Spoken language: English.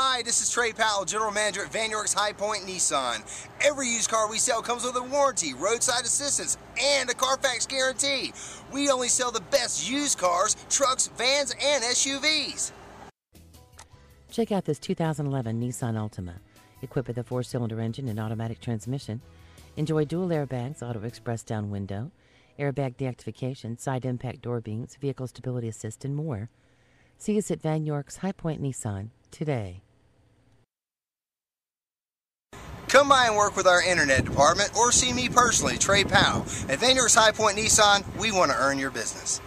Hi, this is Trey Powell, General Manager at Vann York's High Point Nissan. Every used car we sell comes with a warranty, roadside assistance, and a Carfax guarantee. We only sell the best used cars, trucks, vans, and SUVs. Check out this 2011 Nissan Altima. Equipped with a 4-cylinder engine and automatic transmission, enjoy dual airbags, auto express down window, airbag deactivation, side impact door beams, vehicle stability assist, and more. See us at Vann York's High Point Nissan today. Come by and work with our internet department or see me personally, Trey Powell. At Vann York's High Point Nissan, we want to earn your business.